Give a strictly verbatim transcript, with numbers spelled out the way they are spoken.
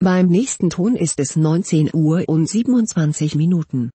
Beim nächsten Ton ist es neunzehn Uhr und siebenundzwanzig Minuten.